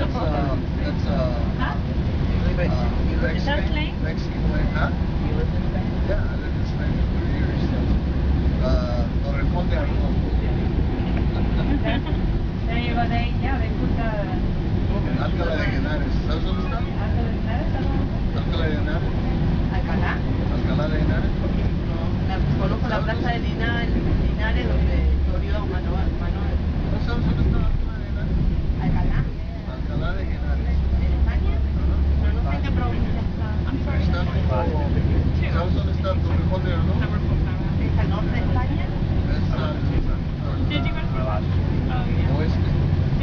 Is that Spain? Mexican way, huh? You lived in Spain? Yeah, I lived in Spain for years. Torrejón de Ardoz. They put the... Alcalá de Henares. ¿Sabes dónde está? Alcalá de Henares. ¿Alcalá? Alcalá de Henares. No, conozco la plaza de Linares donde murió Manuel. ¿No sabes dónde está Alcalá de Henares? Alcalá. Alcalá de Henares. ¿En España? No sé qué provincia está. ¿Sabes dónde está Torrejón de Ardoz? ¿Es al norte de España?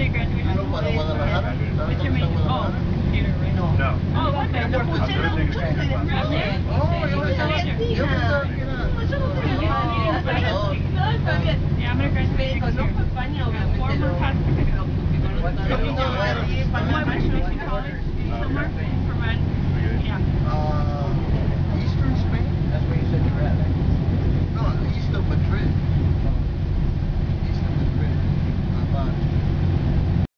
I'm going to graduate.